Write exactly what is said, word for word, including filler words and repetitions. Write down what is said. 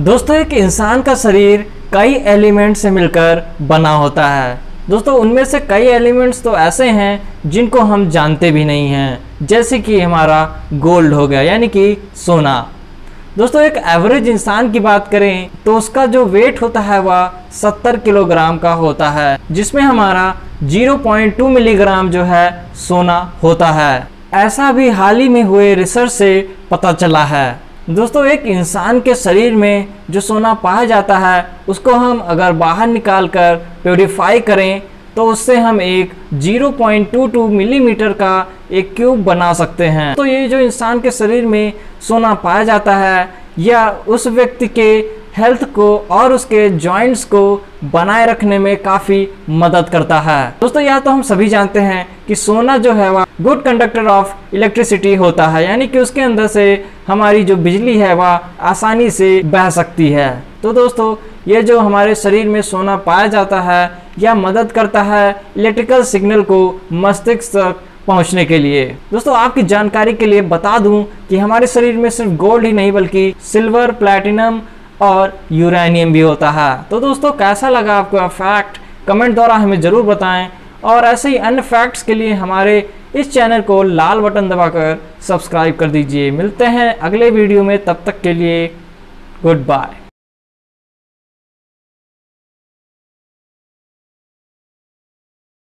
दोस्तों एक इंसान का शरीर कई एलिमेंट से मिलकर बना होता है। दोस्तों उनमें से कई एलिमेंट्स तो ऐसे हैं जिनको हम जानते भी नहीं हैं, जैसे कि हमारा गोल्ड हो गया यानी कि सोना। दोस्तों एक एवरेज इंसान की बात करें तो उसका जो वेट होता है वह सत्तर किलोग्राम का होता है, जिसमें हमारा ज़ीरो पॉइंट टू मिलीग्राम जो है सोना होता है। ऐसा भी हाल ही में हुए रिसर्च से पता चला है। दोस्तों एक इंसान के शरीर में जो सोना पाया जाता है उसको हम अगर बाहर निकाल कर प्योरीफाई करें तो उससे हम एक zero point two two millimetre का एक क्यूब बना सकते हैं। तो ये जो इंसान के शरीर में सोना पाया जाता है या उस व्यक्ति के हेल्थ को और उसके जॉइंट्स को बनाए रखने में काफ़ी मदद करता है। दोस्तों यह तो हम सभी जानते हैं कि सोना जो है वह गुड कंडक्टर ऑफ इलेक्ट्रिसिटी होता है, यानी कि उसके अंदर से हमारी जो बिजली है वह आसानी से बह सकती है। तो दोस्तों ये जो हमारे शरीर में सोना पाया जाता है यह मदद करता है इलेक्ट्रिकल सिग्नल को मस्तिष्क तक पहुंचने के लिए। दोस्तों आपकी जानकारी के लिए बता दूं कि हमारे शरीर में सिर्फ गोल्ड ही नहीं बल्कि सिल्वर, प्लैटिनम और यूरेनियम भी होता है। तो दोस्तों कैसा लगा आपको फैक्ट, कमेंट द्वारा हमें ज़रूर बताएं और ऐसे ही अन्य फैक्ट्स के लिए हमारे इस चैनल को लाल बटन दबाकर सब्सक्राइब कर दीजिए। मिलते हैं अगले वीडियो में, तब तक के लिए गुड बाय।